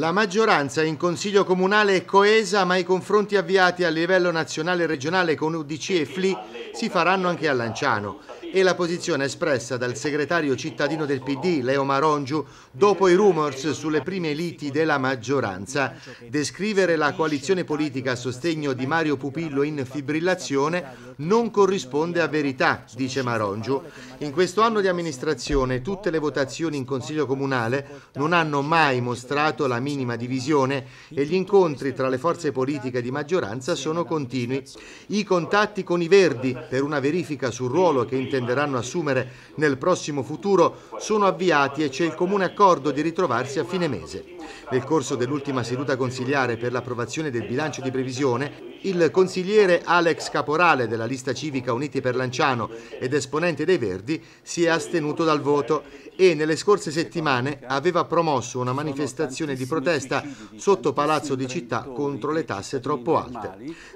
La maggioranza in Consiglio Comunale è coesa, ma i confronti avviati a livello nazionale e regionale con UDC e FLI si faranno anche a Lanciano. E la posizione espressa dal segretario cittadino del PD, Leo Marongiu, dopo i rumors sulle prime liti della maggioranza. Descrivere la coalizione politica a sostegno di Mario Pupillo in fibrillazione non corrisponde a verità, dice Marongiu. In questo anno di amministrazione tutte le votazioni in Consiglio Comunale non hanno mai mostrato la minima divisione e gli incontri tra le forze politiche di maggioranza sono continui. I contatti con i Verdi per una verifica sul ruolo che intenderanno assumere nel prossimo futuro sono avviati e c'è il comune accordo di ritrovarsi a fine mese. Nel corso dell'ultima seduta consiliare per l'approvazione del bilancio di previsione, il consigliere Alex Caporale della lista civica Uniti per Lanciano ed esponente dei Verdi si è astenuto dal voto e nelle scorse settimane aveva promosso una manifestazione di protesta sotto Palazzo di Città contro le tasse troppo alte.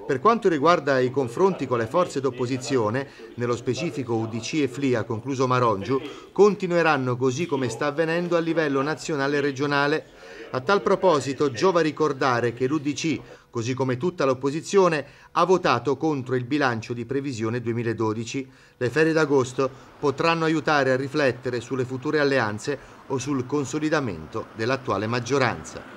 Per quanto riguarda i confronti con le forze d'opposizione, nello specifico UDC e FLI, ha concluso Marongiu, continueranno così come sta avvenendo a livello nazionale e regionale. A tal proposito giova ricordare che l'UDC, così come tutta l'opposizione, ha votato contro il bilancio di previsione 2012. Le ferie d'agosto potranno aiutare a riflettere sulle future alleanze o sul consolidamento dell'attuale maggioranza.